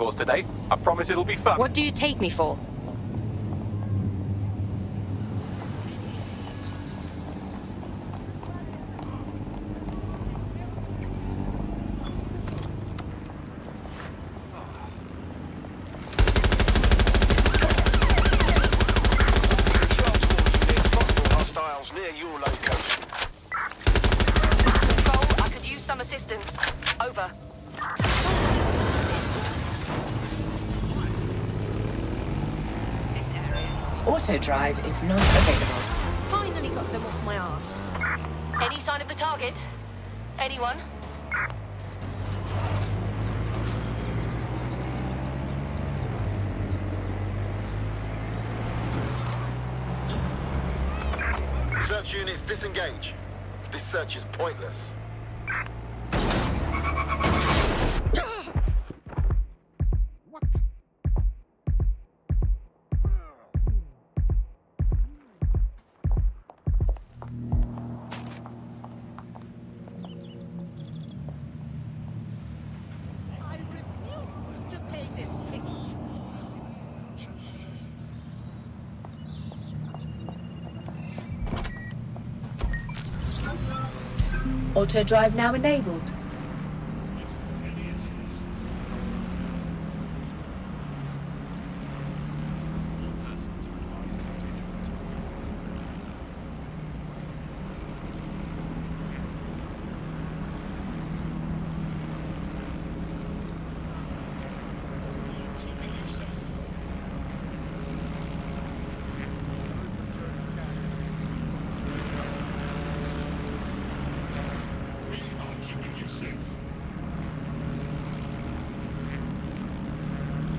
course today. I promise it'll be fun. What do you take me for? Drive is not available. Finally got them off my ass. Any sign of the target? Anyone? Search units disengage. This search is pointless. Auto drive now enabled.